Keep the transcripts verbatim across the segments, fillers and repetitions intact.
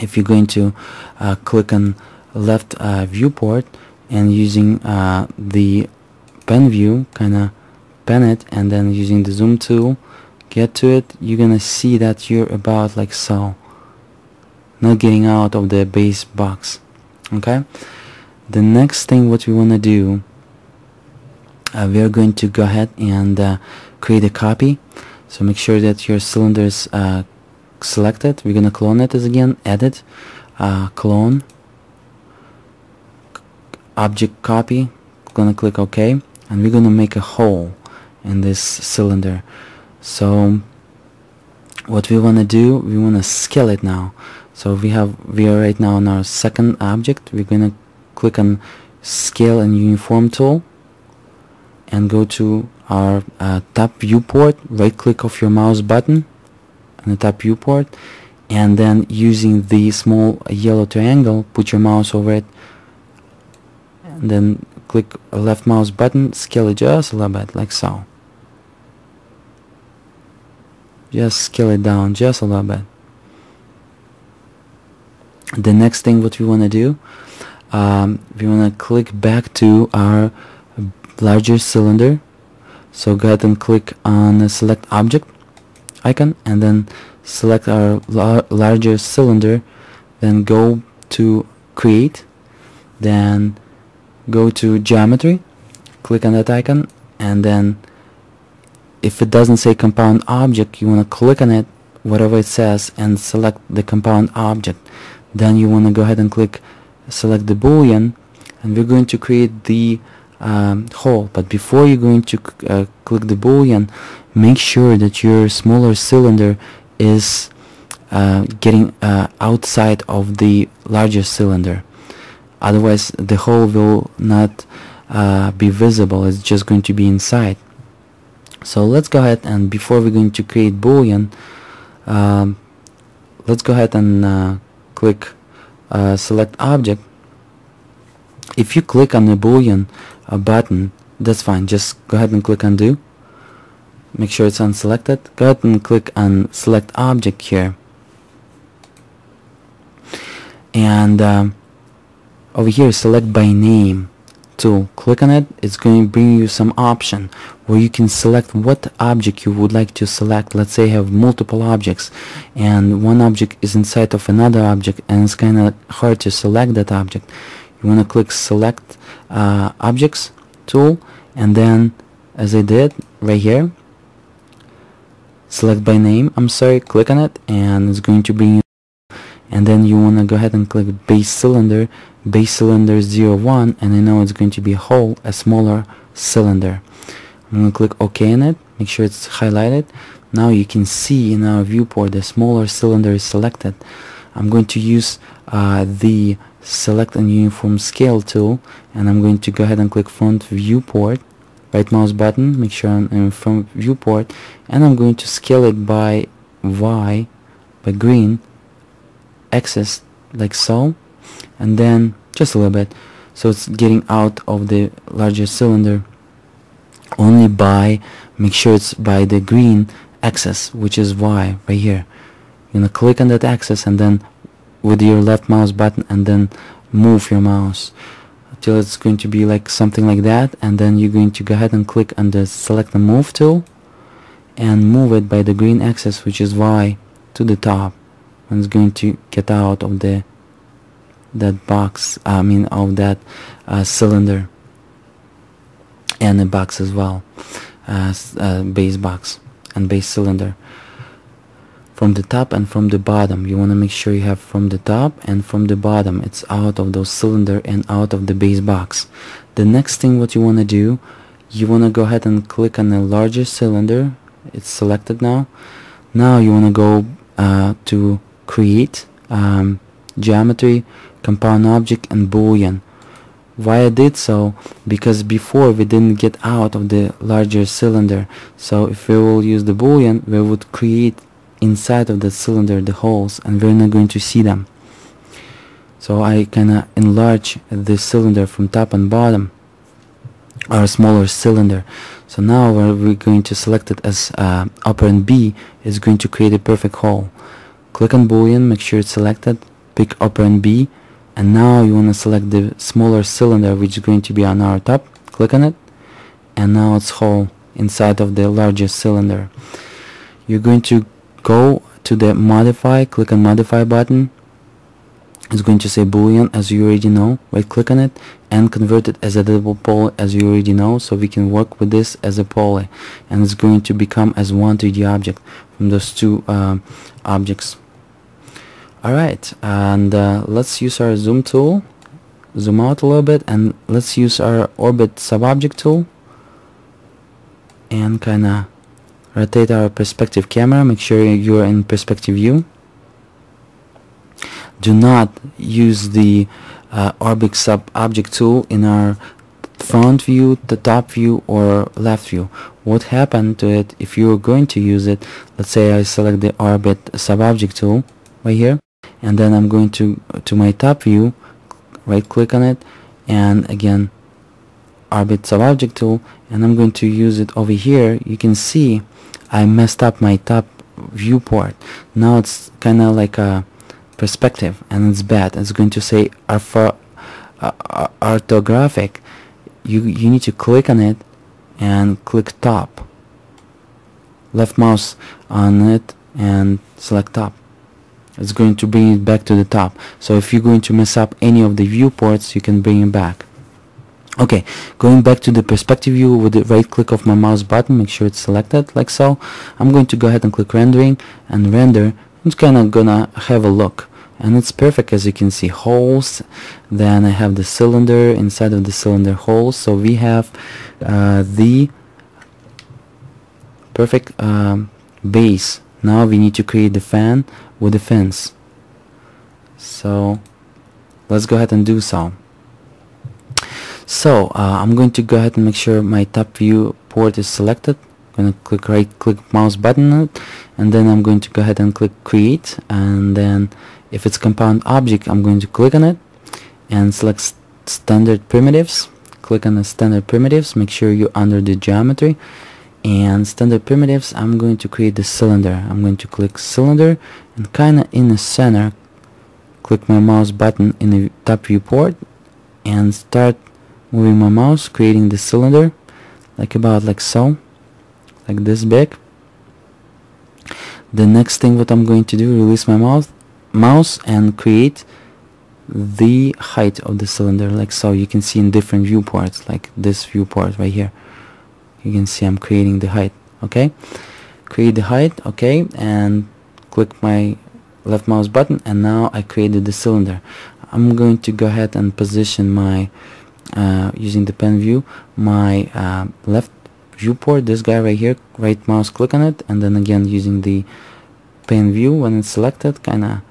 if you're going to uh, click on left uh, viewport and using uh, the pen view, kind of pen it, and then using the zoom tool get to it, you're gonna see that you're about like so, not getting out of the base box. Okay, the next thing what we want to do, uh, we are going to go ahead and uh, create a copy. So make sure that your cylinder is uh, selected. We're gonna clone it as again, edit, uh, clone, object copy. Gonna click OK, and we're gonna make a hole in this cylinder. So what we wanna do, we wanna scale it now. So we have we are right now on our second object. We're gonna click on Scale and Uniform tool, and go to our uh, top viewport. Right click of your mouse button on the top viewport, and then using the small yellow triangle, put your mouse over it, and then click left mouse button, scale it just a little bit, like so. Just scale it down just a little bit. The next thing what we want to do, um, we want to click back to our larger cylinder. So go ahead and click on the select object icon, and then select our lar larger cylinder, then go to create, then go to geometry, click on that icon, and then if it doesn't say compound object, you want to click on it, whatever it says, and select the compound object. Then you want to go ahead and click select the boolean, and we're going to create the um, hole. But before you're going to uh, click the boolean, make sure that your smaller cylinder is uh, getting uh, outside of the larger cylinder. Otherwise the hole will not uh, be visible, it's just going to be inside. So let's go ahead, and before we're going to create boolean, um, let's go ahead and uh, click uh, select object. If you click on the boolean uh, button, that's fine, just go ahead and click undo, make sure it's unselected, go ahead and click on select object here, and um, over here select by name tool, click on it, it's going to bring you some option where you can select what object you would like to select. Let's say you have multiple objects and one object is inside of another object and it's kind of hard to select that object. You want to click select uh, objects tool, and then as I did right here, select by name, I'm sorry, click on it, and it's going to bring you. And then you want to go ahead and click base cylinder, base cylinder zero one, and I know it's going to be a hole, a smaller cylinder. I'm going to click OK on it, make sure it's highlighted. Now you can see in our viewport the smaller cylinder is selected. I'm going to use uh, the select and uniform scale tool, and I'm going to go ahead and click front viewport, right mouse button, make sure I'm in front viewport, and I'm going to scale it by Y, by green axis, like so, and then just a little bit, so it's getting out of the larger cylinder only by, make sure it's by the green axis, which is Y right here. You're gonna click on that axis, and then with your left mouse button, and then move your mouse till it's going to be like something like that, and then you're going to go ahead and click on the select and move tool and move it by the green axis, which is Y, to the top. It's going to get out of the that box, I mean of that uh, cylinder, and a box as well, uh, uh, base box and base cylinder, from the top and from the bottom. You want to make sure you have from the top and from the bottom, it's out of those cylinder and out of the base box. The next thing what you want to do, you want to go ahead and click on a larger cylinder, it's selected now. Now you want to go uh, to create, um, geometry, compound object, and boolean. Why I did so, because before we didn't get out of the larger cylinder, so if we will use the boolean, we would create inside of the cylinder the holes, and we're not going to see them. So I kinda enlarge the cylinder from top and bottom, our smaller cylinder. So now we're going to select it as uh, operand B is going to create a perfect hole. Click on boolean, make sure it's selected, pick open B, and now you want to select the smaller cylinder which is going to be on our top. Click on it, and now it's whole inside of the larger cylinder. You're going to go to the modify, click on modify button. It's going to say boolean, as you already know. Right click on it and convert it as a double poly, as you already know, so we can work with this as a poly, and it's going to become as one three D object from those two uh, objects. Alright, and uh, let's use our zoom tool, zoom out a little bit, and let's use our orbit sub-object tool and kinda rotate our perspective camera. Make sure you're in perspective view. Do not use the uh, orbit sub-object tool in our front view, the top view, or left view. What happened to it if you're going to use it? Let's say I select the orbit sub-object tool right here, and then I'm going to to my top view, right click on it, and again orbit sub-object tool, and I'm going to use it over here. You can see I messed up my top viewport. Now it's kinda like a perspective, and it's bad. It's going to say orthographic. You, you need to click on it and click top. Left mouse on it and select top. It's going to bring it back to the top. So if you're going to mess up any of the viewports, you can bring it back. Okay, going back to the perspective view with the right click of my mouse button, make sure it's selected like so. I'm going to go ahead and click rendering and render. I'm just kind of gonna have a look, and it's perfect. As you can see, holes. Then I have the cylinder, inside of the cylinder holes. So we have uh, the perfect um, base. Now we need to create the fan with the fins. So let's go ahead and do so. So uh, I'm going to go ahead and make sure my top view port is selected. I'm going to click right click mouse button on it, and then I'm going to go ahead and click create, and then if it's compound object, I'm going to click on it and select st standard primitives. Click on the standard primitives, make sure you're under the geometry and standard primitives. I'm going to create the cylinder. I'm going to click cylinder, and kinda in the center click my mouse button in the top viewport and start moving my mouse, creating the cylinder like about like so, like this big. The next thing what I'm going to do, release my mouse mouse and create the height of the cylinder like so. You can see in different viewports, like this viewport right here. You can see I'm creating the height. Okay, create the height. Okay, and click my left mouse button, and now I created the cylinder. I'm going to go ahead and position my uh, using the pen view, my uh, left viewport, this guy right here. Right mouse click on it, and then again using the pen view when it's selected, kinda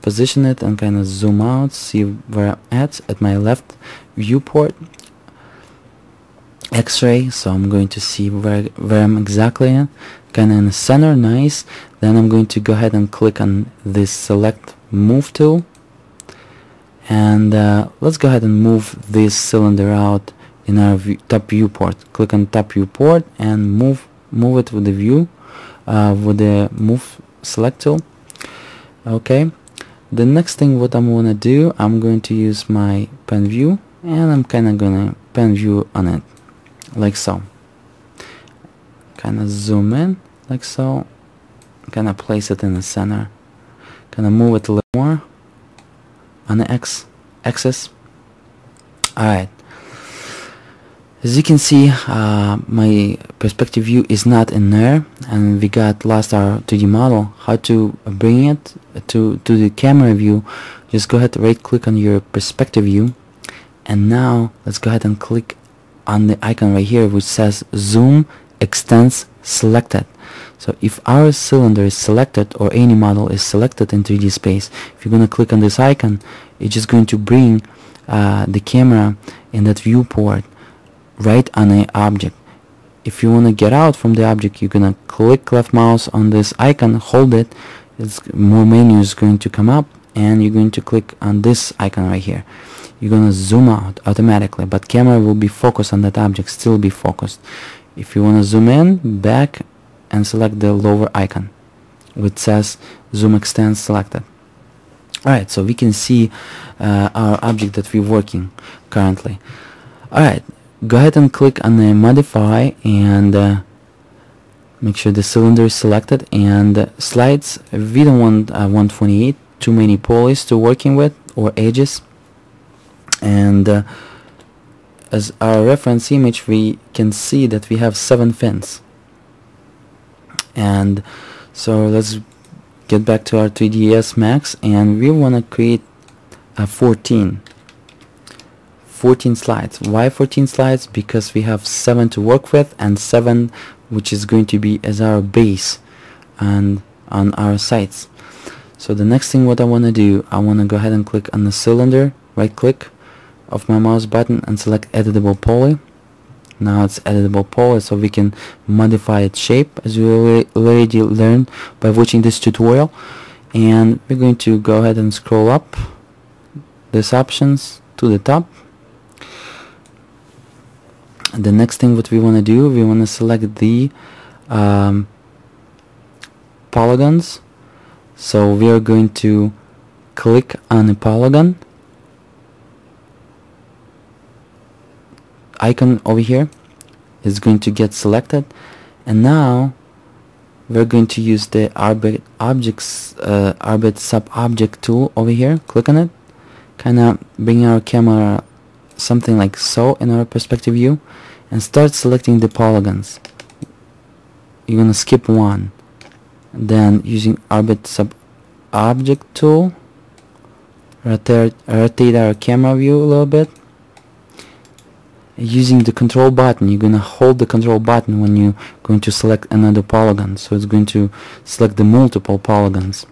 position it and kinda zoom out, see where I'm at, at my left viewport x-ray, so I'm going to see where, where I'm exactly at, kinda in the center. Nice. Then I'm going to go ahead and click on this select move tool, and uh, let's go ahead and move this cylinder out in our view, top viewport. Click on top viewport and move move it with the view uh, with the move select tool. Okay, the next thing what I'm gonna do, I'm going to use my pen view, and I'm kinda gonna pen view on it like so, kinda zoom in like so, kinda place it in the center, kinda move it a little more on the x axis. Alright, as you can see, uh, my perspective view is not in there, and we got lost our three D model. How to bring it to, to the camera view? Just go ahead, right click on your perspective view, and now let's go ahead and click on the icon right here which says zoom extends selected. So if our cylinder is selected or any model is selected in three D space, if you're gonna click on this icon, it's just going to bring uh, the camera in that viewport right on an object. If you want to get out from the object, you're gonna click left mouse on this icon, hold it, it's more menu is going to come up, and you're going to click on this icon right here. You're gonna zoom out automatically, but camera will be focused on that object, still be focused. If you want to zoom in, back and select the lower icon which says zoom extend selected. Alright, so we can see uh, our object that we're working currently. Alright, go ahead and click on the modify and uh, make sure the cylinder is selected, and uh, slides, we don't want uh, one twenty-eight, too many polys to working with, or edges. And uh, as our reference image, we can see that we have seven fins. And so let's get back to our three D S Max, and we want to create a fourteen slides. Why fourteen slides? Because we have seven to work with, and seven which is going to be as our base and on our sites. So the next thing what I want to do, I want to go ahead and click on the cylinder, right click of my mouse button, and select editable poly. Now it's editable poly, so we can modify its shape, as we already learned by watching this tutorial. And we're going to go ahead and scroll up these options to the top. And the next thing what we want to do, we want to select the um, polygons. So we are going to click on a polygon icon over here. Is going to get selected, and now we're going to use the Arbit objects uh, Arbit sub object tool over here. Click on it, kind of bring our camera something like so in our perspective view, and start selecting the polygons. You're gonna skip one, then using Arbit sub object tool, rotate, rotate our camera view a little bit. Using the control button, you're going to hold the control button when you're going to select another polygon, so it's going to select the multiple polygons.